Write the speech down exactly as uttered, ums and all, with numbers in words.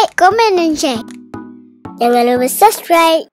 like, komen dan share. Jangan lupa subscribe.